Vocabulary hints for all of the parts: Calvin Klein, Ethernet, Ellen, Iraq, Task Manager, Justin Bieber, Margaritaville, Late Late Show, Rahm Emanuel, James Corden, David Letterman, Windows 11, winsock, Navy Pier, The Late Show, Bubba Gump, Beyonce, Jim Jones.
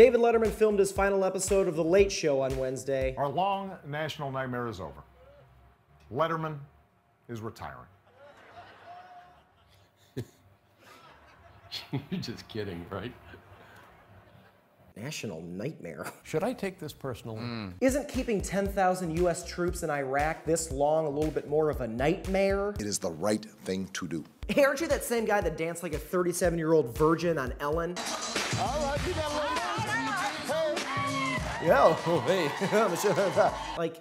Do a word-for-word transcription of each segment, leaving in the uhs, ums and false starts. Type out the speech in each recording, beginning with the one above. David Letterman filmed his final episode of The Late Show on Wednesday. Our long national nightmare is over. Letterman is retiring. You're just kidding, right? National nightmare. Should I take this personally? Mm. Isn't keeping ten thousand U S troops in Iraq this long a little bit more of a nightmare? It is the right thing to do. Hey, aren't you that same guy that danced like a thirty-seven-year-old virgin on Ellen? All right, you got ladies. Hey. Yo, hey. Like,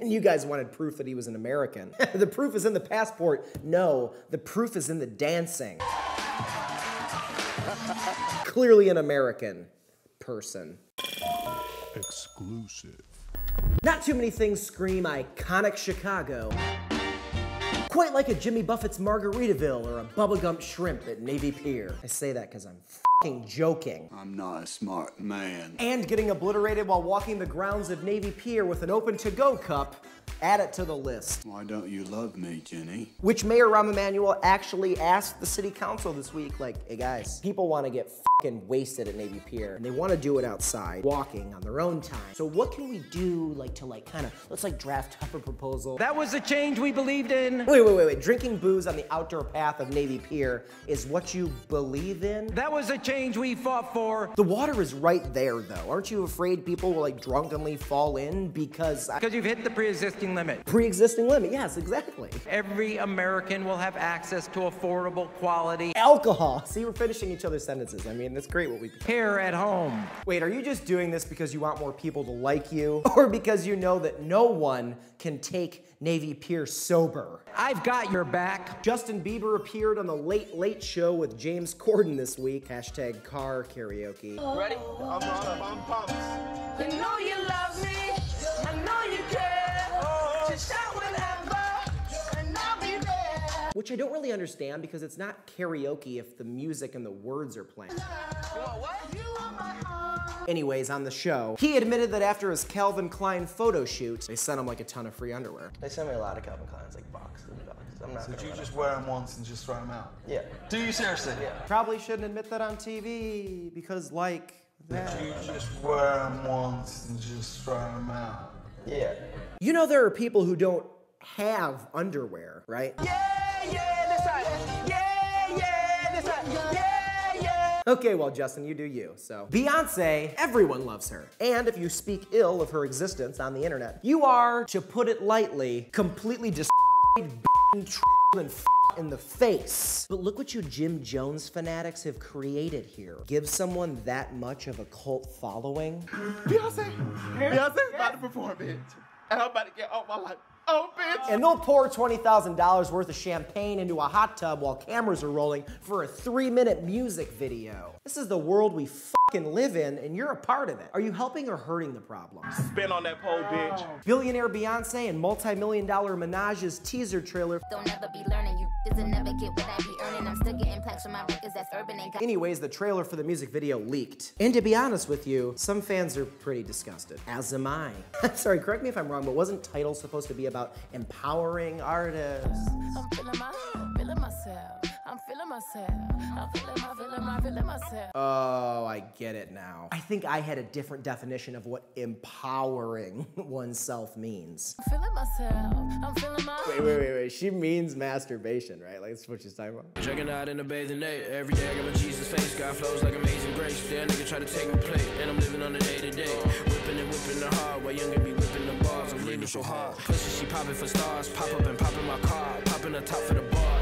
and you guys wanted proof that he was an American. The proof is in the passport. No, the proof is in the dancing. Clearly an American person. Exclusive. Not too many things scream iconic Chicago quite like a Jimmy Buffett's Margaritaville or a Bubba Gump shrimp at Navy Pier. I say that because I'm f***ing joking. I'm not a smart man. And getting obliterated while walking the grounds of Navy Pier with an open to-go cup. Add it to the list. Why don't you love me, Jenny? Which Mayor Rahm Emanuel actually asked the city council this week, like, hey guys, people want to get f***ing wasted at Navy Pier, and they want to do it outside, walking on their own time. So what can we do, like, to, like, kind of, let's, like, draft up a proposal. That was the change we believed in. Wait, wait, wait, wait. Drinking booze on the outdoor path of Navy Pier is what you believe in? That was the change we fought for. The water is right there, though. Aren't you afraid people will, like, drunkenly fall in because... Because you've hit the pre-existing limit. Pre-existing limit, yes, exactly. Every American will have access to affordable quality alcohol. See, we're finishing each other's sentences. I mean, that's great what we here at home. Wait, are you just doing this because you want more people to like you? Or because you know that no one can take Navy Pier sober? I've got your back. Justin Bieber appeared on The Late Late Show with James Corden this week. Hashtag car karaoke. Ready? I'm on, I'm pumped. You know you love me. I know you care. Which I don't really understand because it's not karaoke if the music and the words are playing. Anyways, on the show, he admitted that after his Calvin Klein photo shoot, they sent him like a ton of free underwear. They sent me a lot of Calvin Kleins, like boxes and boxes. I'm not so did you just wear them once and just throw them out? Yeah. Do you seriously? Yeah. Probably shouldn't admit that on T V because like that. Did you just wear them once and just throw them out? Yeah. You know there are people who don't have underwear, right? Yeah, yeah, this time. Yeah, yeah, this time. Yeah, yeah. Okay, well, Justin, you do you, so. Beyonce, everyone loves her. And if you speak ill of her existence on the internet, you are, to put it lightly, completely destroyed, and and in the face. But look what you Jim Jones fanatics have created here. Give someone that much of a cult following. Beyonce, Beyonce's about to perform, bitch. And I'm about to get all my life. Oh, bitch. And they'll pour twenty thousand dollars worth of champagne into a hot tub while cameras are rolling for a three-minute music video. This is the world we fucking live in, and you're a part of it. Are you helping or hurting the problem? Spin on that pole, bitch. Oh. Billionaire Beyonce and multi-million dollar Menage's teaser trailer. Don't ever be learning, you isn't never get what I be earning. I'm still getting plaques from my records that's urban and got. Anyways, the trailer for the music video leaked. And to be honest with you, some fans are pretty disgusted. As am I. Sorry, correct me if I'm wrong, but wasn't Tidal supposed to be about empowering artists? I'm feeling my, feeling myself. I'm feeling myself. I'm feeling my, feeling my, feeling myself. Oh, I get it now. I think I had a different definition of what empowering oneself means. I'm feeling myself. I'm feeling my. Wait, wait, wait, wait. She means masturbation, right? Like that's what she's talking about. Checking out in the bathing day. Every day I got my Jesus face. God flows like amazing grace. That nigga try to take my plate, and I'm living on the day to day. Whipping and whipping the hard way. Young and be whipping the bars. I'm living so hard. Pussy, she popping for stars. Pop up and popping my car. Popping the top for the bar.